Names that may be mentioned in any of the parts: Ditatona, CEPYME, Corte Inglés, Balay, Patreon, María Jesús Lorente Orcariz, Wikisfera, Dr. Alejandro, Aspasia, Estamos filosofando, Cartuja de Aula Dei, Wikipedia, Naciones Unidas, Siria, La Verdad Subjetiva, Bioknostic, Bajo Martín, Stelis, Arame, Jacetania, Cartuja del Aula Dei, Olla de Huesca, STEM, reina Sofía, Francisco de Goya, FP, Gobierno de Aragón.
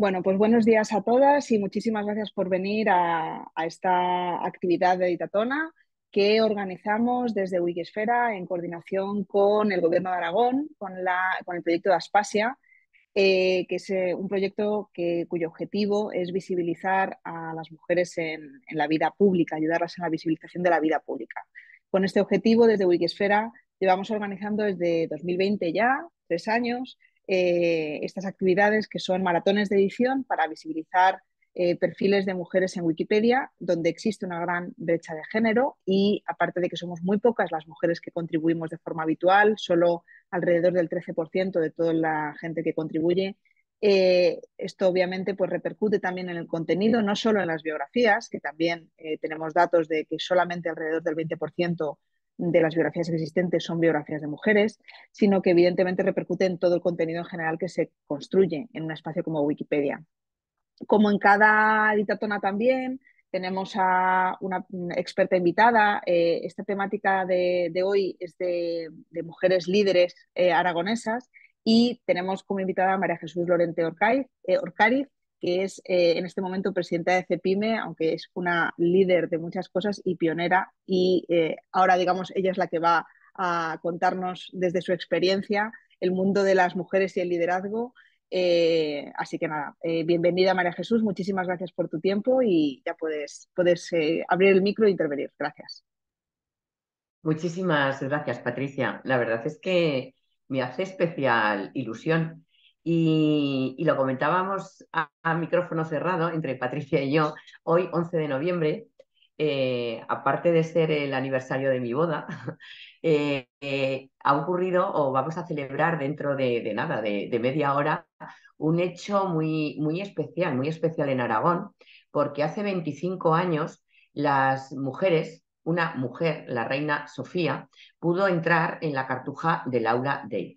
Bueno, pues buenos días a todas y muchísimas gracias por venir a esta actividad de Ditatona que organizamos desde Wikisfera en coordinación con el Gobierno de Aragón, con el proyecto de Aspasia, que es un proyecto cuyo objetivo es visibilizar a las mujeres en la vida pública, ayudarlas en la visibilización de la vida pública. Con este objetivo, desde Wikisfera, llevamos organizando desde 2020 ya, 3 años, estas actividades que son maratones de edición para visibilizar perfiles de mujeres en Wikipedia, donde existe una gran brecha de género y, aparte de que somos muy pocas las mujeres que contribuimos de forma habitual, solo alrededor del 13% de toda la gente que contribuye, esto obviamente pues, repercute también en el contenido, no solo en las biografías, que también tenemos datos de que solamente alrededor del 20% de las biografías existentes son biografías de mujeres, sino que evidentemente repercute en todo el contenido en general que se construye en un espacio como Wikipedia. Como en cada ditatona también, tenemos a una experta invitada. Esta temática de hoy es de mujeres líderes aragonesas y tenemos como invitada a María Jesús Lorente Orcariz, que es en este momento presidenta de CEPYME, aunque es una líder de muchas cosas y pionera, y ahora digamos ella es la que va a contarnos desde su experiencia el mundo de las mujeres y el liderazgo. Así que nada, bienvenida María Jesús, muchísimas gracias por tu tiempo y ya puedes abrir el micro e intervenir. Gracias. Muchísimas gracias, Patricia. La verdad es que me hace especial ilusión. Y lo comentábamos a micrófono cerrado entre Patricia y yo, hoy 11 de noviembre, aparte de ser el aniversario de mi boda, ha ocurrido o vamos a celebrar dentro de nada, de media hora, un hecho muy especial en Aragón, porque hace 25 años las mujeres, una mujer, la reina Sofía, pudo entrar en la Cartuja del Aula Dei.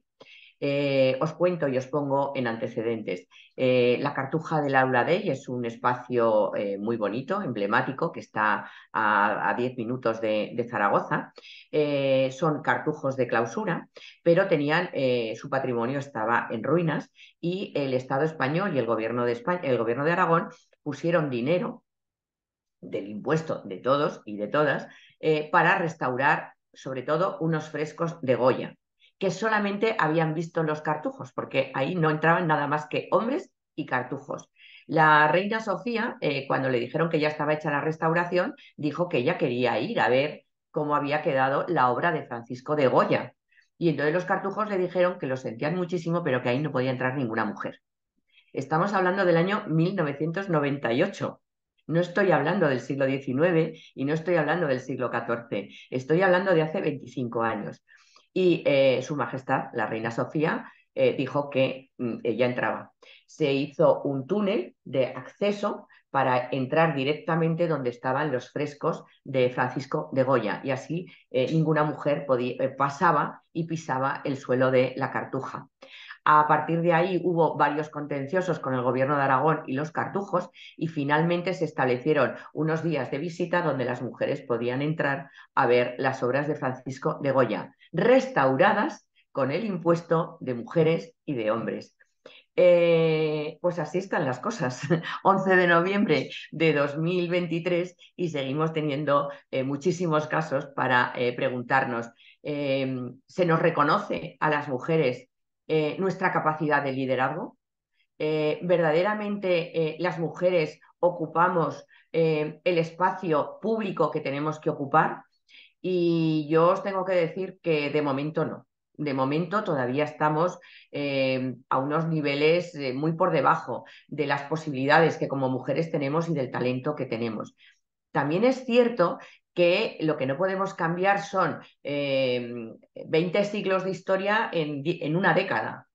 Os cuento y os pongo en antecedentes. La Cartuja del Aula Dei es un espacio muy bonito, emblemático, que está a 10 minutos de Zaragoza. Son cartujos de clausura, pero tenían su patrimonio estaba en ruinas y el Estado español y el Gobierno de España, el Gobierno de Aragón pusieron dinero del impuesto de todos y de todas para restaurar, sobre todo, unos frescos de Goya, que solamente habían visto los cartujos, porque ahí no entraban nada más que hombres y cartujos. La reina Sofía, cuando le dijeron que ya estaba hecha la restauración, dijo que ella quería ir a ver cómo había quedado la obra de Francisco de Goya. Y entonces los cartujos le dijeron que lo sentían muchísimo, pero que ahí no podía entrar ninguna mujer. Estamos hablando del año 1998. No estoy hablando del siglo XIX y no estoy hablando del siglo XIV. Estoy hablando de hace 25 años. Y su majestad, la reina Sofía, dijo que ella entraba. Se hizo un túnel de acceso para entrar directamente donde estaban los frescos de Francisco de Goya. Y así ninguna mujer pasaba y pisaba el suelo de la Cartuja. A partir de ahí hubo varios contenciosos con el Gobierno de Aragón y los cartujos y finalmente se establecieron unos días de visita donde las mujeres podían entrar a ver las obras de Francisco de Goya, restauradas con el impuesto de mujeres y de hombres. Pues así están las cosas, 11 de noviembre de 2023 y seguimos teniendo muchísimos casos para preguntarnos, ¿se nos reconoce a las mujeres nuestra capacidad de liderazgo? ¿Verdaderamente las mujeres ocupamos el espacio público que tenemos que ocupar? Y yo os tengo que decir que de momento no. De momento todavía estamos a unos niveles muy por debajo de las posibilidades que como mujeres tenemos y del talento que tenemos. También es cierto que lo que no podemos cambiar son 20 siglos de historia en una década.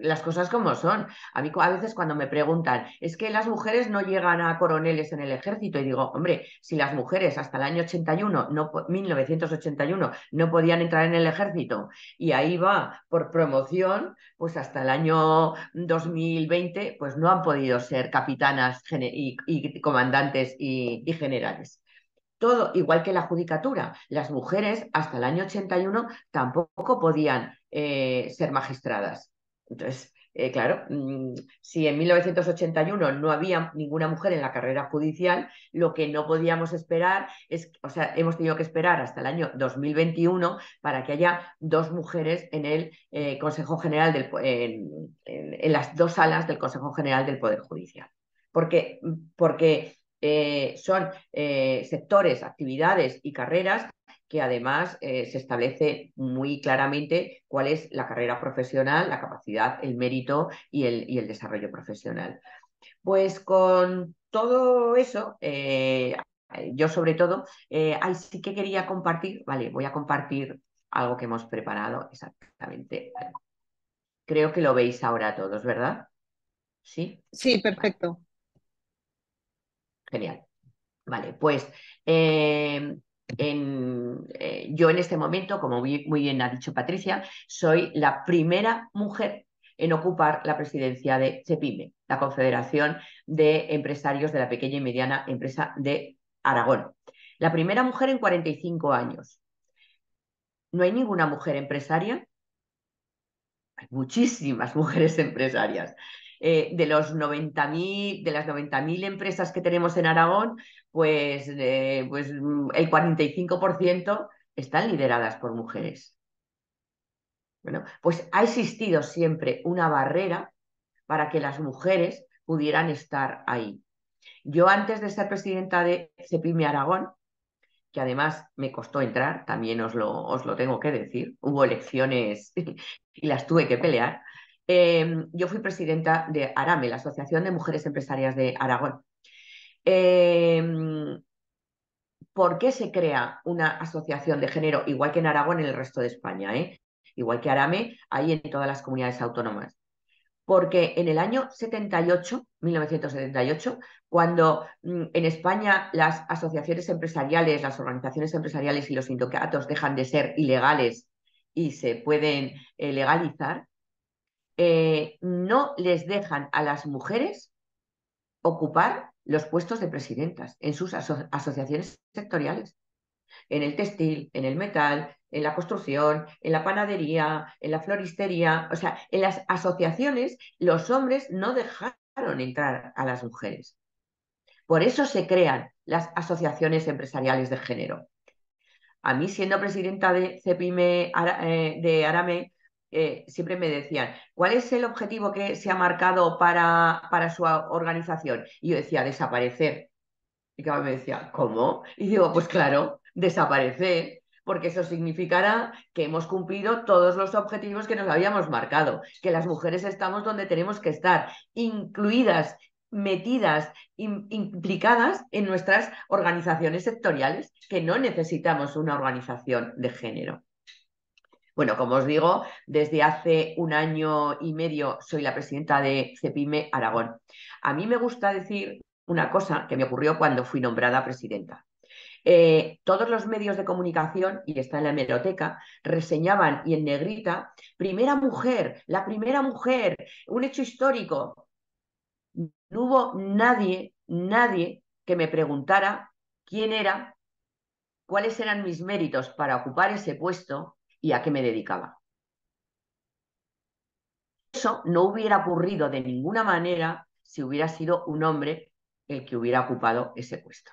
Las cosas como son. A mí a veces cuando me preguntan, es que las mujeres no llegan a coroneles en el ejército, y digo, hombre, si las mujeres hasta el año 1981 no podían entrar en el ejército y ahí va por promoción, pues hasta el año 2020 pues no han podido ser capitanas y comandantes y generales. Todo igual que la judicatura. Las mujeres hasta el año 81 tampoco podían ser magistradas. Entonces, claro, si en 1981 no había ninguna mujer en la carrera judicial, lo que no podíamos esperar es, o sea, hemos tenido que esperar hasta el año 2021 para que haya dos mujeres en el Consejo General, en las dos salas del Consejo General del Poder Judicial. Porque son sectores, actividades y carreras que además se establece muy claramente cuál es la carrera profesional, la capacidad, el mérito y el desarrollo profesional. Pues con todo eso, yo sobre todo, ahí sí que quería compartir, vale, voy a compartir algo que hemos preparado exactamente. Creo que lo veis ahora todos, ¿verdad? Sí. Sí, perfecto. Vale. Genial. Vale, pues... yo en este momento, como muy bien ha dicho Patricia, soy la primera mujer en ocupar la presidencia de CEPYME, la Confederación de Empresarios de la Pequeña y Mediana Empresa de Aragón. La primera mujer en 45 años. No hay ninguna mujer empresaria, hay muchísimas mujeres empresarias. De los 90.000, de las 90.000 empresas que tenemos en Aragón, pues el 45% están lideradas por mujeres. Bueno, pues ha existido siempre una barrera para que las mujeres pudieran estar ahí. Yo antes de ser presidenta de CEPYME Aragón, que además me costó entrar, también os lo tengo que decir, hubo elecciones y las tuve que pelear. Yo fui presidenta de Arame, la Asociación de Mujeres Empresarias de Aragón. ¿Por qué se crea una asociación de género, igual que en Aragón, en el resto de España? Igual que Arame, hay en todas las comunidades autónomas. Porque en el año 78, 1978, cuando en España las asociaciones empresariales, las organizaciones empresariales y los sindicatos dejan de ser ilegales y se pueden legalizar, no les dejan a las mujeres ocupar los puestos de presidentas en sus asociaciones sectoriales, en el textil, en el metal, en la construcción, en la panadería, en la floristería. O sea, en las asociaciones los hombres no dejaron entrar a las mujeres. Por eso se crean las asociaciones empresariales de género. A mí, siendo presidenta de CEPYME de Arame, siempre me decían, ¿cuál es el objetivo que se ha marcado para su organización? Y yo decía, desaparecer. Y claro, me decía, ¿cómo? Y digo, pues claro, desaparecer, porque eso significará que hemos cumplido todos los objetivos que nos habíamos marcado, que las mujeres estamos donde tenemos que estar, incluidas, metidas, implicadas en nuestras organizaciones sectoriales, que no necesitamos una organización de género. Bueno, como os digo, desde hace un año y medio soy la presidenta de CEPYME Aragón. A mí me gusta decir una cosa que me ocurrió cuando fui nombrada presidenta. Todos los medios de comunicación, y está en la hemeroteca, reseñaban, y en negrita, primera mujer, la primera mujer, un hecho histórico. No hubo nadie que me preguntara quién era, cuáles eran mis méritos para ocupar ese puesto, y a qué me dedicaba. Eso no hubiera ocurrido de ninguna manera si hubiera sido un hombre el que hubiera ocupado ese puesto.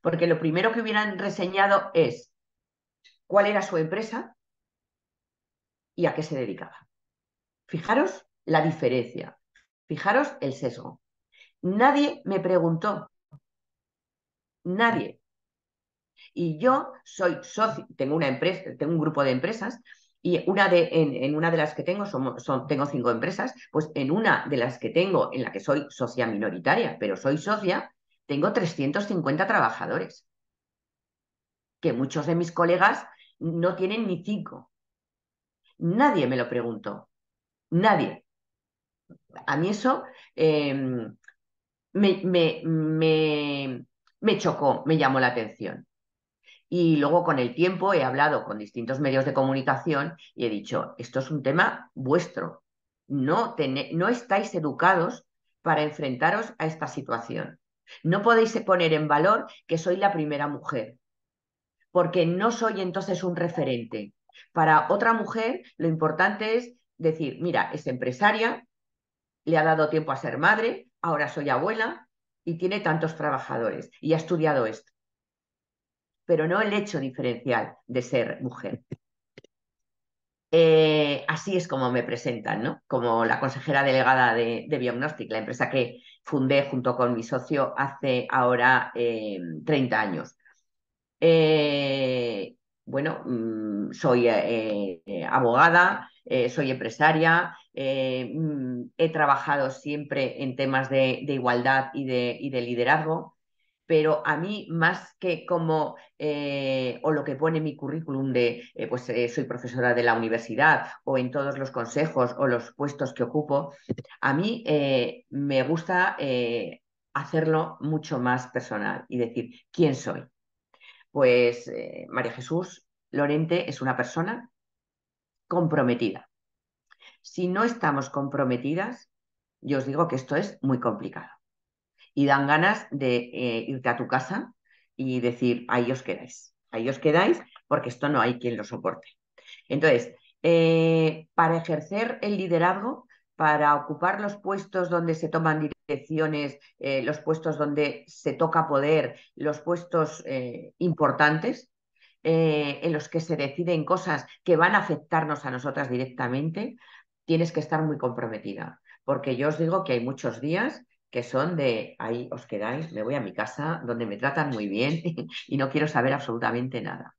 Porque lo primero que hubieran reseñado es cuál era su empresa y a qué se dedicaba. Fijaros la diferencia, fijaros el sesgo. Nadie me preguntó, nadie. Y yo soy socio, tengo una empresa, tengo un grupo de empresas, y en una de las que tengo, tengo 5 empresas, pues en una de las que tengo, en la que soy socia minoritaria, pero soy socia, tengo 350 trabajadores, que muchos de mis colegas no tienen ni 5. Nadie me lo preguntó, nadie. A mí eso me chocó, me llamó la atención. Y luego con el tiempo he hablado con distintos medios de comunicación y he dicho, esto es un tema vuestro, no estáis educados para enfrentaros a esta situación. No podéis poner en valor que soy la primera mujer, porque no soy entonces un referente. Para otra mujer lo importante es decir, mira, es empresaria, le ha dado tiempo a ser madre, ahora soy abuela y tiene tantos trabajadores y ha estudiado esto. Pero no el hecho diferencial de ser mujer. Así es como me presentan, ¿no? Como la consejera delegada de Bioknostic, la empresa que fundé junto con mi socio hace ahora 30 años. Bueno, soy abogada, soy empresaria, he trabajado siempre en temas de igualdad y de liderazgo, pero a mí más que como, o lo que pone mi currículum de, soy profesora de la universidad o en todos los consejos o los puestos que ocupo, a mí me gusta hacerlo mucho más personal y decir, ¿quién soy? Pues María Jesús Lorente es una persona comprometida. Si no estamos comprometidas, yo os digo que esto es muy complicado. Y dan ganas de irte a tu casa y decir, ahí os quedáis, porque esto no hay quien lo soporte. Entonces, para ejercer el liderazgo, para ocupar los puestos donde se toman direcciones, los puestos donde se toca poder, los puestos importantes, en los que se deciden cosas que van a afectarnos a nosotras directamente, tienes que estar muy comprometida. Porque yo os digo que hay muchos días que son de ahí os quedáis, me voy a mi casa, donde me tratan muy bien y no quiero saber absolutamente nada.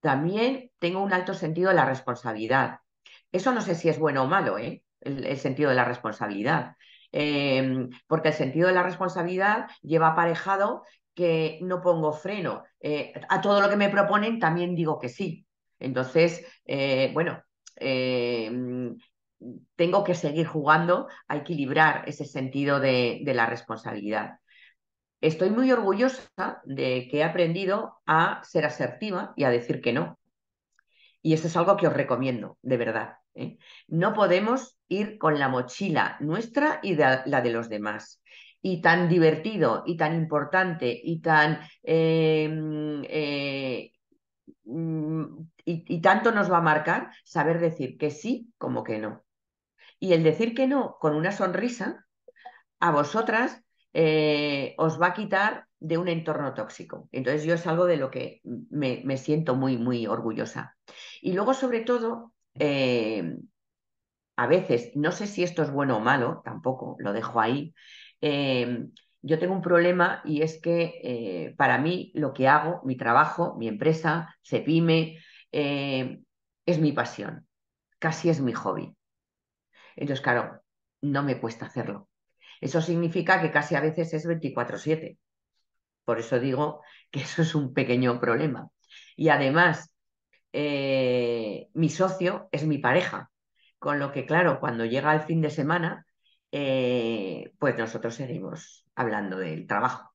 También tengo un alto sentido de la responsabilidad. Eso no sé si es bueno o malo, ¿eh? El sentido de la responsabilidad. Porque el sentido de la responsabilidad lleva aparejado que no pongo freno. A todo lo que me proponen también digo que sí. Entonces, tengo que seguir jugando a equilibrar ese sentido de la responsabilidad. Estoy muy orgullosa de que he aprendido a ser asertiva y a decir que no. Y eso es algo que os recomiendo, de verdad, ¿eh? No podemos ir con la mochila nuestra y la de los demás. Y tan divertido, y tan importante, y tan... Y tanto nos va a marcar saber decir que sí como que no. Y el decir que no con una sonrisa a vosotras os va a quitar de un entorno tóxico. Entonces yo es algo de lo que me siento muy, muy orgullosa. Y luego sobre todo, a veces, no sé si esto es bueno o malo, tampoco lo dejo ahí, yo tengo un problema y es que para mí lo que hago, mi trabajo, mi empresa, CEPYME, es mi pasión, casi es mi hobby. Entonces, claro, no me cuesta hacerlo. Eso significa que casi a veces es 24/7. Por eso digo que eso es un pequeño problema. Y además, mi socio es mi pareja, con lo que, claro, cuando llega el fin de semana, pues nosotros seguimos hablando del trabajo.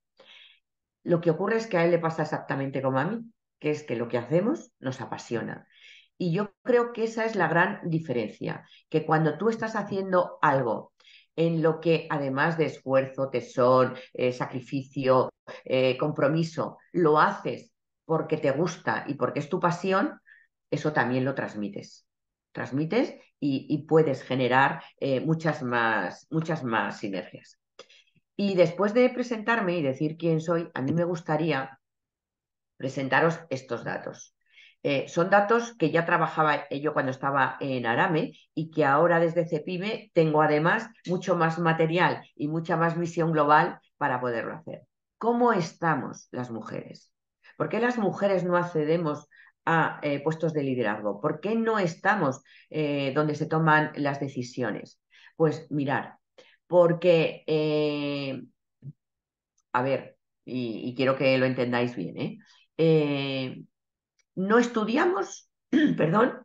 Lo que ocurre es que a él le pasa exactamente como a mí, que es que lo que hacemos nos apasiona. Y yo creo que esa es la gran diferencia, que cuando tú estás haciendo algo en lo que además de esfuerzo, tesón, sacrificio, compromiso, lo haces porque te gusta y porque es tu pasión, eso también lo transmites. Transmites y puedes generar muchas más sinergias. Y después de presentarme y decir quién soy, a mí me gustaría presentaros estos datos. Son datos que ya trabajaba yo cuando estaba en Arame y que ahora desde CEPYME tengo además mucho más material y mucha más visión global para poderlo hacer. ¿Cómo estamos las mujeres? ¿Por qué las mujeres no accedemos a puestos de liderazgo? ¿Por qué no estamos donde se toman las decisiones? Pues mirar, porque, a ver, y quiero que lo entendáis bien, no estudiamos, perdón,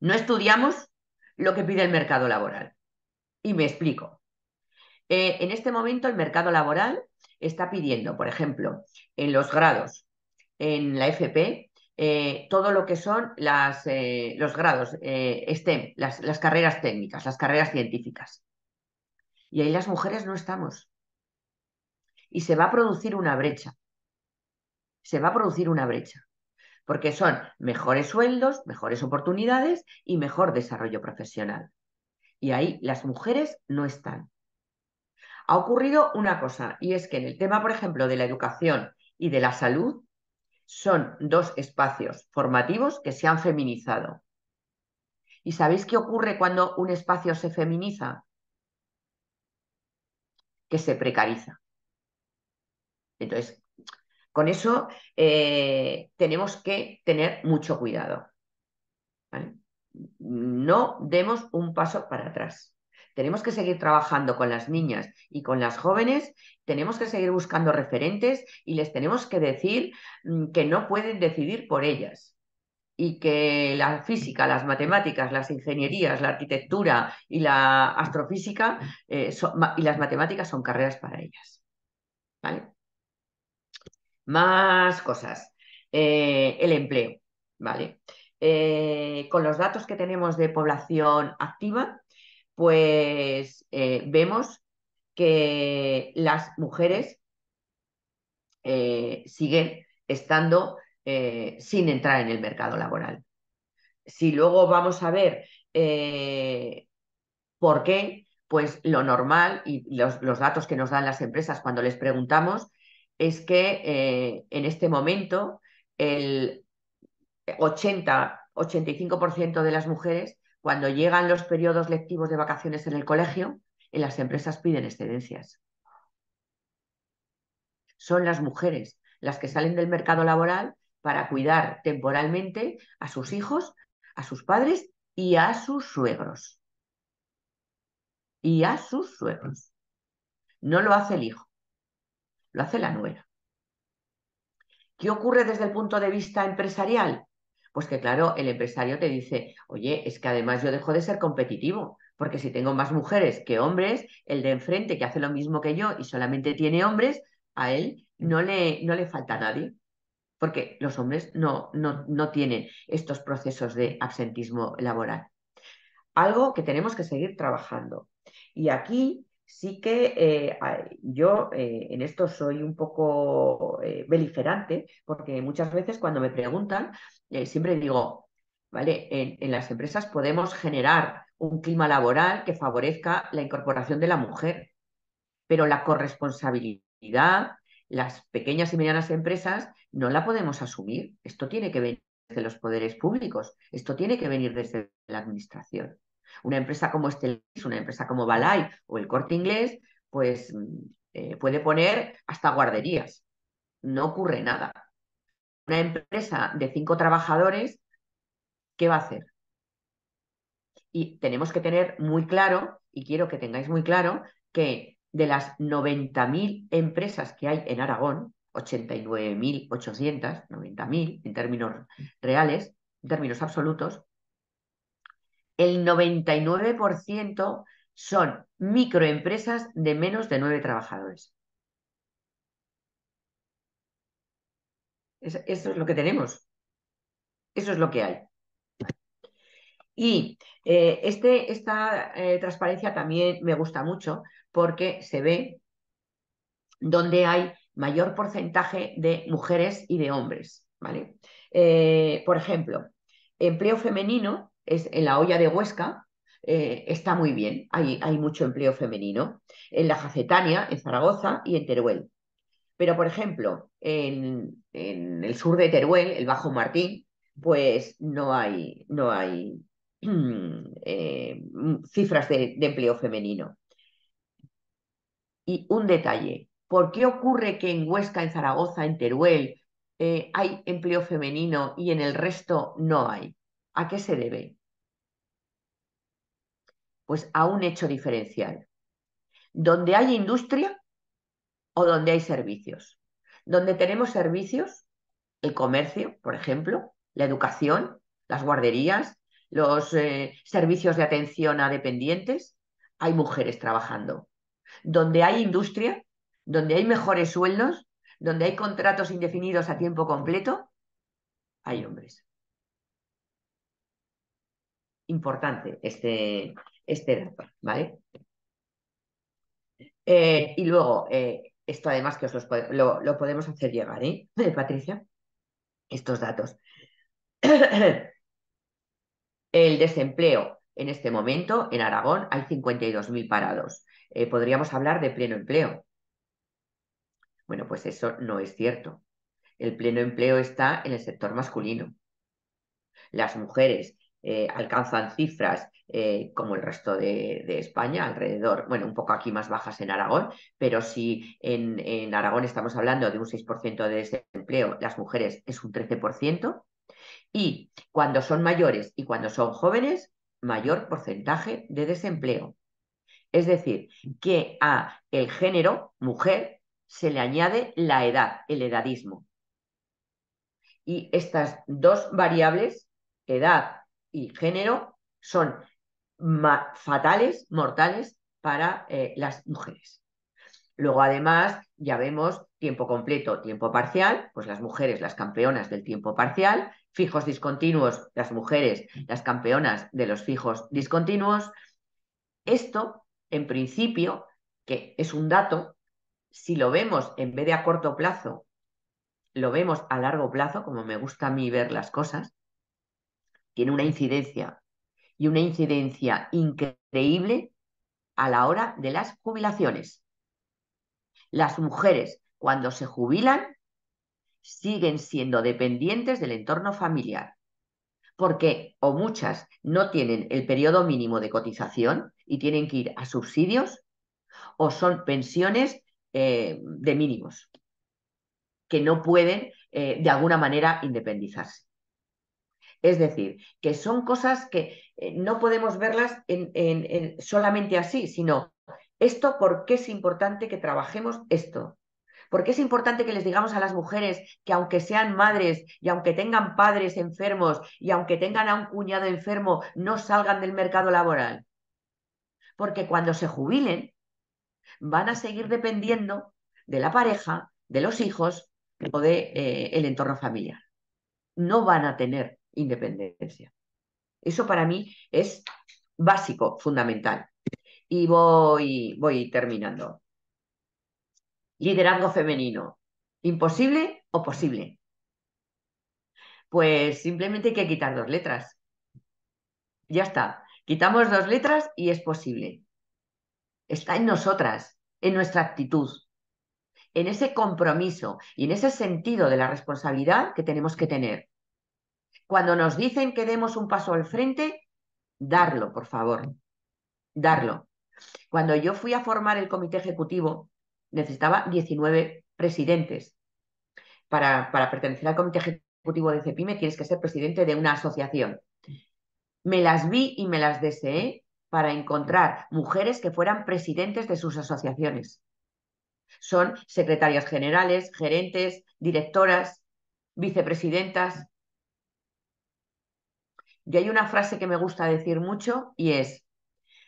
no estudiamos lo que pide el mercado laboral. Y me explico. En este momento el mercado laboral está pidiendo, por ejemplo, en los grados, en la FP, todo lo que son los grados STEM, las carreras técnicas, las carreras científicas. Y ahí las mujeres no estamos. Y se va a producir una brecha. porque son mejores sueldos, mejores oportunidades y mejor desarrollo profesional. Y ahí las mujeres no están. Ha ocurrido una cosa, y es que en el tema, por ejemplo, de la educación y de la salud, son dos espacios formativos que se han feminizado. ¿Y sabéis qué ocurre cuando un espacio se feminiza? Que se precariza. Entonces, con eso tenemos que tener mucho cuidado, ¿vale? No demos un paso para atrás. Tenemos que seguir trabajando con las niñas y con las jóvenes, tenemos que seguir buscando referentes y les tenemos que decir que no pueden decidir por ellas y que la física, las matemáticas, las ingenierías, la arquitectura y la astrofísica y las matemáticas son carreras para ellas, ¿vale? Más cosas. El empleo, ¿vale? Con los datos que tenemos de población activa, pues vemos que las mujeres siguen estando sin entrar en el mercado laboral. Si luego vamos a ver por qué, pues lo normal y los datos que nos dan las empresas cuando les preguntamos es que en este momento el 80-85% de las mujeres, cuando llegan los periodos lectivos de vacaciones en el colegio, en las empresas piden excedencias. Son las mujeres las que salen del mercado laboral para cuidar temporalmente a sus hijos, a sus padres y a sus suegros. Y a sus suegros. No lo hace el hijo, lo hace la nuera. ¿Qué ocurre desde el punto de vista empresarial? Pues que claro, el empresario te dice, oye, es que además yo dejo de ser competitivo, porque si tengo más mujeres que hombres, el de enfrente que hace lo mismo que yo y solamente tiene hombres, a él no le falta nadie, porque los hombres no tienen estos procesos de absentismo laboral. Algo que tenemos que seguir trabajando. Y aquí sí que yo en esto soy un poco beligerante, porque muchas veces cuando me preguntan, siempre digo, vale, en las empresas podemos generar un clima laboral que favorezca la incorporación de la mujer, pero la corresponsabilidad, las pequeñas y medianas empresas, no la podemos asumir. Esto tiene que venir desde los poderes públicos, esto tiene que venir desde la administración. Una empresa como Stelis, una empresa como Balay o el Corte Inglés, pues puede poner hasta guarderías. No ocurre nada. Una empresa de 5 trabajadores, ¿qué va a hacer? Y tenemos que tener muy claro, y quiero que tengáis muy claro, que de las 90.000 empresas que hay en Aragón, 89.800, 90.000 en términos reales, en términos absolutos, el 99% son microempresas de menos de 9 trabajadores. Eso es lo que tenemos. Eso es lo que hay. Y esta transparencia también me gusta mucho porque se ve donde hay mayor porcentaje de mujeres y de hombres, ¿vale? Por ejemplo, empleo femenino. En la Olla de Huesca está muy bien, hay mucho empleo femenino, en la Jacetania, en Zaragoza y en Teruel. Pero, por ejemplo, en el sur de Teruel, el Bajo Martín, pues no hay cifras de empleo femenino. Y un detalle, ¿por qué ocurre que en Huesca, en Zaragoza, en Teruel hay empleo femenino y en el resto no hay? ¿A qué se debe? Pues a un hecho diferencial. Donde hay industria o donde hay servicios. Donde tenemos servicios, el comercio, por ejemplo, la educación, las guarderías, los servicios de atención a dependientes, hay mujeres trabajando. Donde hay industria, donde hay mejores sueldos, donde hay contratos indefinidos a tiempo completo, hay hombres. Importante este dato, ¿vale? Y luego, esto además que os lo podemos hacer llegar, ¿eh, Patricia? Estos datos. El desempleo. En este momento, en Aragón, hay 52.000 parados. Podríamos hablar de pleno empleo. Bueno, pues eso no es cierto. El pleno empleo está en el sector masculino. Las mujeres alcanzan cifras como el resto de España, alrededor, bueno, un poco aquí más bajas en Aragón, pero si en Aragón estamos hablando de un 6% de desempleo, las mujeres es un 13%, y cuando son mayores y cuando son jóvenes, mayor porcentaje de desempleo. Es decir, que a el género, mujer, se le añade la edad, el edadismo. Y estas dos variables, edad y género, son fatales, mortales para las mujeres. Luego, además, ya vemos tiempo completo, tiempo parcial, pues las mujeres, las campeonas del tiempo parcial, fijos discontinuos, las mujeres, las campeonas de los fijos discontinuos. Esto, en principio, que es un dato, si lo vemos en vez de a corto plazo, lo vemos a largo plazo, como me gusta a mí ver las cosas, tiene una incidencia, y una incidencia increíble a la hora de las jubilaciones. Las mujeres, cuando se jubilan, siguen siendo dependientes del entorno familiar, porque o muchas no tienen el periodo mínimo de cotización y tienen que ir a subsidios, o son pensiones de mínimos, que no pueden de alguna manera independizarse. Es decir, que son cosas que no podemos verlas solamente así, sino esto, ¿por qué es importante que trabajemos esto? ¿Por qué es importante que les digamos a las mujeres que aunque sean madres y aunque tengan padres enfermos y aunque tengan a un cuñado enfermo, no salgan del mercado laboral? Porque cuando se jubilen van a seguir dependiendo de la pareja, de los hijos o del entorno familiar. No van a tener independencia. Eso para mí es básico, fundamental. Y voy terminando. Liderazgo femenino. ¿Imposible o posible? Pues simplemente hay que quitar dos letras. Ya está. Quitamos dos letras y es posible. Está en nosotras, en nuestra actitud, en ese compromiso y en ese sentido de la responsabilidad que tenemos que tener. Cuando nos dicen que demos un paso al frente, darlo, por favor. Darlo. Cuando yo fui a formar el comité ejecutivo, necesitaba 19 presidentes. Para pertenecer al comité ejecutivo de CEPYME tienes que ser presidente de una asociación. Me las vi y me las deseé para encontrar mujeres que fueran presidentes de sus asociaciones. Son secretarias generales, gerentes, directoras, vicepresidentas. Y hay una frase que me gusta decir mucho y es: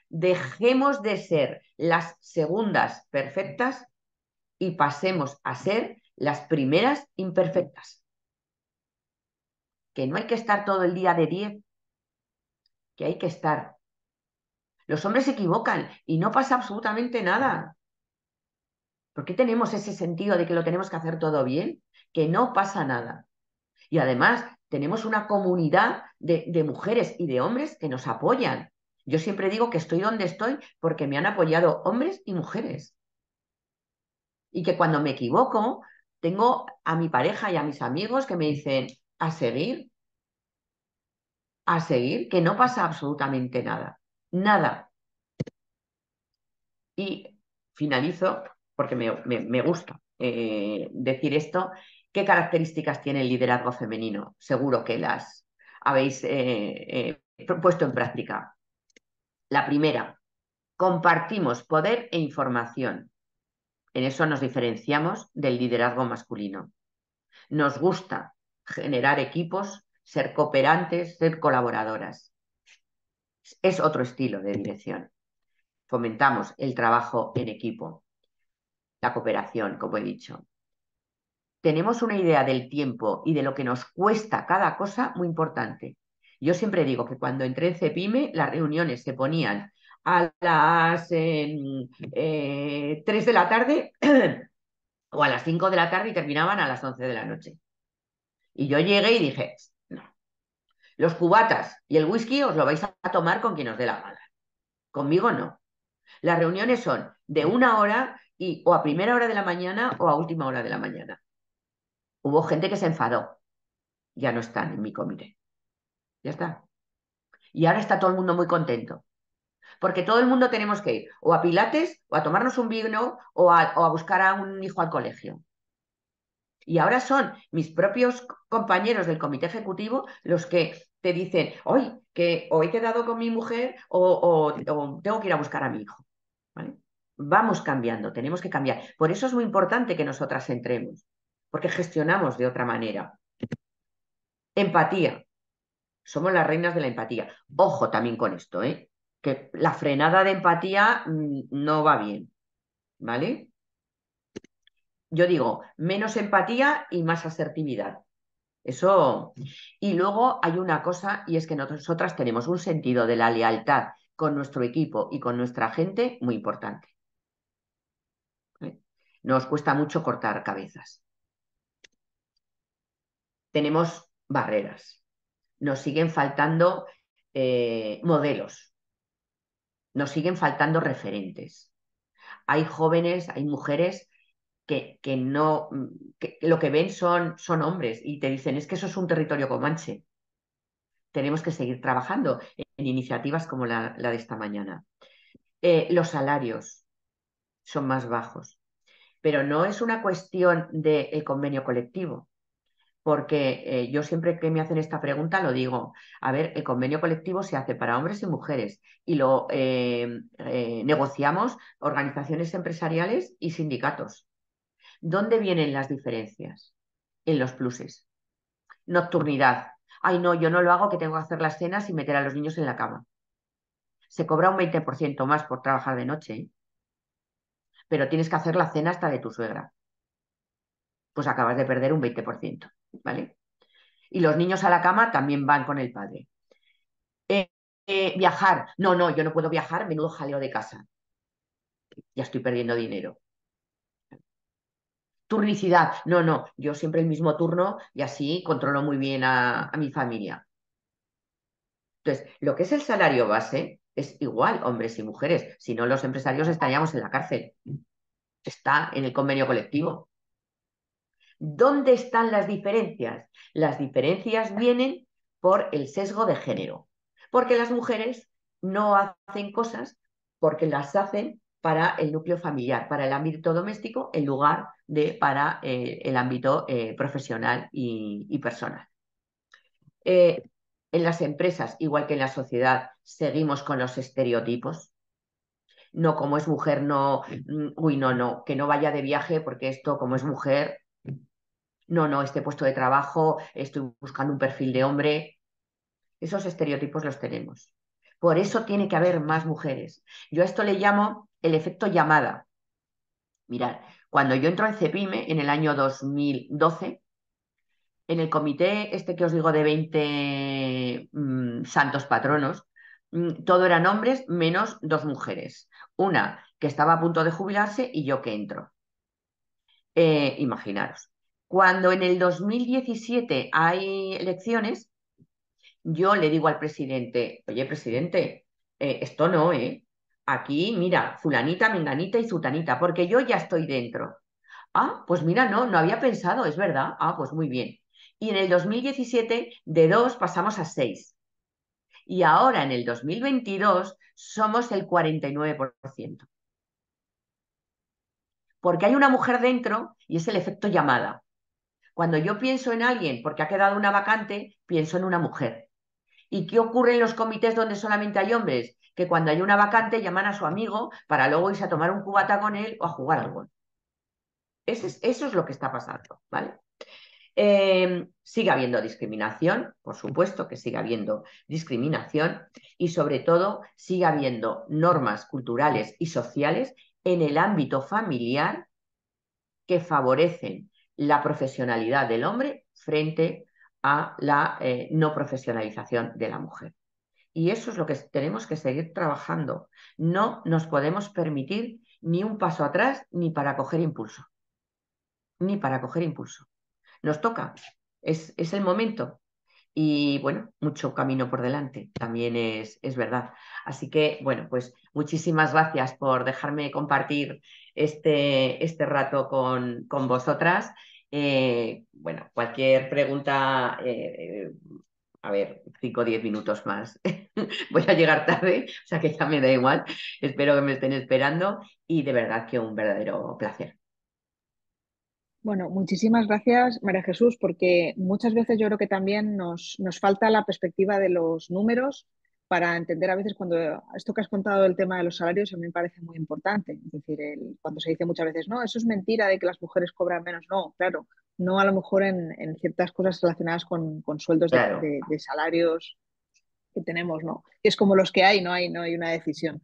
dejemos de ser las segundas perfectas y pasemos a ser las primeras imperfectas. Que no hay que estar todo el día de 10, que hay que estar. Los hombres se equivocan y no pasa absolutamente nada. ¿Por qué tenemos ese sentido de que lo tenemos que hacer todo bien? Que no pasa nada. Y además tenemos una comunidad de mujeres y de hombres que nos apoyan. Yo siempre digo que estoy donde estoy porque me han apoyado hombres y mujeres. Y que cuando me equivoco, tengo a mi pareja y a mis amigos que me dicen, a seguir, que no pasa absolutamente nada. Nada. Y finalizo, porque me gusta decir esto, ¿qué características tiene el liderazgo femenino? Seguro que las habéis puesto en práctica. La primera, compartimos poder e información. En eso nos diferenciamos del liderazgo masculino. Nos gusta generar equipos, ser cooperantes, ser colaboradoras. Es otro estilo de dirección. Fomentamos el trabajo en equipo, la cooperación, como he dicho. Tenemos una idea del tiempo y de lo que nos cuesta cada cosa muy importante. Yo siempre digo que cuando entré en CEPYME, las reuniones se ponían a las 3 de la tarde o a las 5 de la tarde y terminaban a las 11 de la noche. Y yo llegué y dije, no, Los cubatas y el whisky os lo vais a tomar con quien os dé la gana. Conmigo no. Las reuniones son de una hora y o a primera hora de la mañana o a última hora de la mañana. Hubo gente que se enfadó. Ya no están en mi comité. Ya está. Y ahora está todo el mundo muy contento. Porque todo el mundo tenemos que ir o a pilates, o a tomarnos un vino, o a buscar a un hijo al colegio. Y ahora son mis propios compañeros del comité ejecutivo los que te dicen, hoy, que o he quedado con mi mujer o tengo que ir a buscar a mi hijo. ¿Vale? Vamos cambiando, tenemos que cambiar. Por eso es muy importante que nosotras entremos, porque gestionamos de otra manera. Empatía. Somos las reinas de la empatía. Ojo también con esto, ¿eh? Que la frenada de empatía no va bien, ¿vale? Yo digo, menos empatía y más asertividad. Eso. Y luego hay una cosa, y es que nosotras tenemos un sentido de la lealtad con nuestro equipo y con nuestra gente muy importante. ¿Vale? Nos cuesta mucho cortar cabezas. Tenemos barreras. Nos siguen faltando modelos. Nos siguen faltando referentes. Hay jóvenes, hay mujeres que lo que ven son hombres y te dicen, es que eso es un territorio comanche. Tenemos que seguir trabajando en iniciativas como la de esta mañana. Los salarios son más bajos, pero no es una cuestión del convenio colectivo, porque yo siempre que me hacen esta pregunta lo digo, a ver, el convenio colectivo se hace para hombres y mujeres y lo negociamos organizaciones empresariales y sindicatos. ¿Dónde vienen las diferencias? En los pluses. Nocturnidad. Ay, no, yo no lo hago, que tengo que hacer las cenas y meter a los niños en la cama. Se cobra un 20% más por trabajar de noche, ¿eh? Pero tienes que hacer la cena hasta de tu suegra. Pues acabas de perder un 20%, ¿vale? Y los niños a la cama también van con el padre. Viajar. No, yo no puedo viajar, menudo jaleo de casa. Ya estoy perdiendo dinero. Turnicidad. No, yo siempre el mismo turno y así controlo muy bien a mi familia. Entonces, lo que es el salario base es igual, hombres y mujeres. Si no, los empresarios estaríamos en la cárcel. Está en el convenio colectivo. ¿Dónde están las diferencias? Las diferencias vienen por el sesgo de género. Porque las mujeres no hacen cosas porque las hacen para el núcleo familiar, para el ámbito doméstico, en lugar de para el ámbito profesional y personal. En las empresas, igual que en la sociedad, seguimos con los estereotipos. No, como es mujer, no, uy, no, que no vaya de viaje porque esto, como es mujer, no, este puesto de trabajo, estoy buscando un perfil de hombre. Esos estereotipos los tenemos. Por eso tiene que haber más mujeres. Yo a esto le llamo el efecto llamada. Mirad, cuando yo entro en CEPYME en el año 2012, en el comité este que os digo de 20 santos patronos, todo eran hombres menos dos mujeres. Una que estaba a punto de jubilarse y yo que entro. Imaginaros. Cuando en el 2017 hay elecciones, yo le digo al presidente, oye, presidente, esto no, ¿eh? Aquí, mira, fulanita, menganita y sutanita, porque yo ya estoy dentro. Ah, pues mira, no había pensado, es verdad. Ah, pues muy bien. Y en el 2017, de 2 pasamos a 6. Y ahora, en el 2022, somos el 49%. Porque hay una mujer dentro y es el efecto llamada. Cuando yo pienso en alguien porque ha quedado una vacante, pienso en una mujer. ¿Y qué ocurre en los comités donde solamente hay hombres? Que cuando hay una vacante llaman a su amigo para luego irse a tomar un cubata con él o a jugar al gol. Eso es lo que está pasando, ¿vale? Sigue habiendo discriminación, por supuesto que sigue habiendo discriminación, y sobre todo sigue habiendo normas culturales y sociales en el ámbito familiar que favorecen la profesionalidad del hombre frente a la no profesionalización de la mujer. Y eso es lo que tenemos que seguir trabajando. No nos podemos permitir ni un paso atrás ni para coger impulso. Nos toca. Es el momento. Y bueno, mucho camino por delante, también es verdad. Así que, bueno, pues muchísimas gracias por dejarme compartir este rato con vosotras. Bueno, cualquier pregunta, a ver, 5 o 10 minutos más. Voy a llegar tarde, o sea que ya me da igual. Espero que me estén esperando y de verdad que un verdadero placer. Bueno, muchísimas gracias, María Jesús, porque muchas veces yo creo que también nos falta la perspectiva de los números para entender a veces cuando esto que has contado del tema de los salarios a mí me parece muy importante. Es decir, cuando se dice muchas veces, no, eso es mentira de que las mujeres cobran menos. No, claro, no a lo mejor en ciertas cosas relacionadas con sueldos claro. de salarios que tenemos, ¿no? Es como los que hay, no hay una decisión.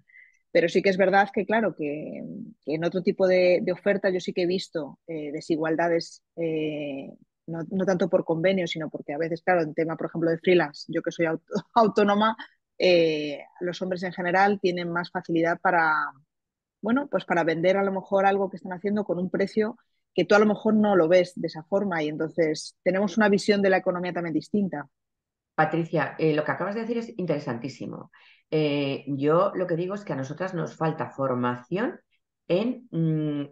Pero sí que es verdad que, claro, que en otro tipo de oferta yo sí que he visto desigualdades, no tanto por convenio, sino porque a veces, claro, en tema, por ejemplo, de freelance, yo que soy autónoma, los hombres en general tienen más facilidad para, bueno, pues para vender a lo mejor algo que están haciendo con un precio que tú a lo mejor no lo ves de esa forma y entonces tenemos una visión de la economía también distinta. Patricia, lo que acabas de decir es interesantísimo. Yo lo que digo es que a nosotras nos falta formación en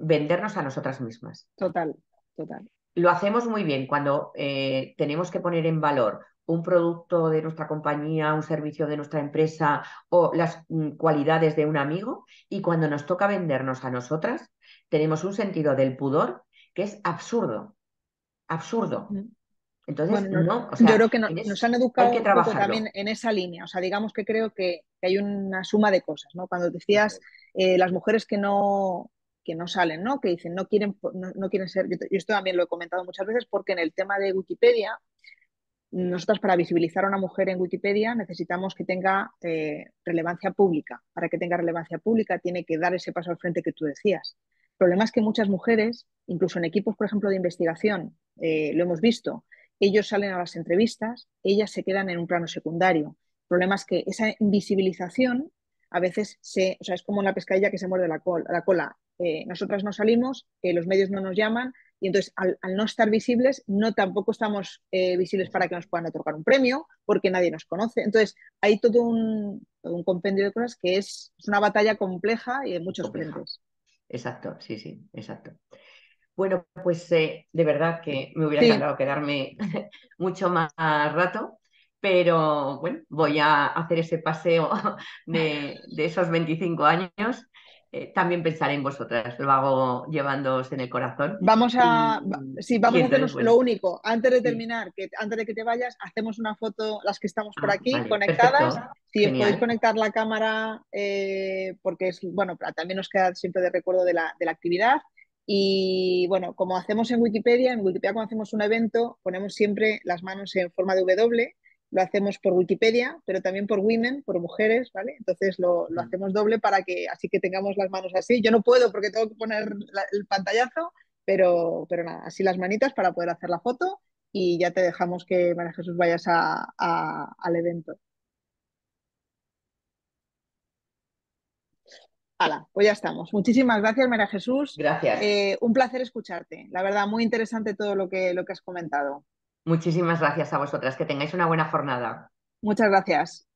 vendernos a nosotras mismas. Total, total. Lo hacemos muy bien cuando tenemos que poner en valor un producto de nuestra compañía, un servicio de nuestra empresa o las cualidades de un amigo, y cuando nos toca vendernos a nosotras tenemos un sentido del pudor que es absurdo, absurdo. Entonces, bueno, no, o sea, yo creo que nos han educado un poco también en esa línea. O sea, digamos que creo que hay una suma de cosas, ¿no? Cuando decías las mujeres que no salen, ¿no? Que dicen no quieren ser. Yo esto también lo he comentado muchas veces porque en el tema de Wikipedia, nosotras para visibilizar a una mujer en Wikipedia necesitamos que tenga relevancia pública. Para que tenga relevancia pública tiene que dar ese paso al frente que tú decías. El problema es que muchas mujeres, incluso en equipos, por ejemplo, de investigación, lo hemos visto. Ellos salen a las entrevistas, ellas se quedan en un plano secundario. El problema es que esa invisibilización a veces o sea, es como una pescadilla que se muerde la cola. Nosotras no salimos, los medios no nos llaman y entonces al no estar visibles tampoco estamos visibles para que nos puedan otorgar un premio porque nadie nos conoce. Entonces hay todo un compendio de cosas que es una batalla compleja y de muchos frentes. Exacto, sí, exacto. Bueno, pues de verdad que me hubiera encantado quedarme mucho más rato, pero bueno, voy a hacer ese paseo de esos 25 años. También pensaré en vosotras, lo hago llevándoos en el corazón. Vamos a hacernos lo único. Antes de terminar, antes de que te vayas, hacemos una foto, las que estamos por aquí, vale, conectadas. Perfecto. Si os podéis conectar la cámara, porque bueno, también nos queda siempre de recuerdo de la actividad. Y bueno, como hacemos en Wikipedia cuando hacemos un evento ponemos siempre las manos en forma de W, lo hacemos por Wikipedia, pero también por women, por mujeres, ¿vale? Entonces lo hacemos doble para que así que tengamos las manos así. Yo no puedo porque tengo que poner el pantallazo, pero nada, así las manitas para poder hacer la foto y ya te dejamos que, María Jesús, vayas al evento. Hala, pues ya estamos. Muchísimas gracias, María Jesús. Gracias. Un placer escucharte. La verdad, muy interesante todo lo que has comentado. Muchísimas gracias a vosotras. Que tengáis una buena jornada. Muchas gracias.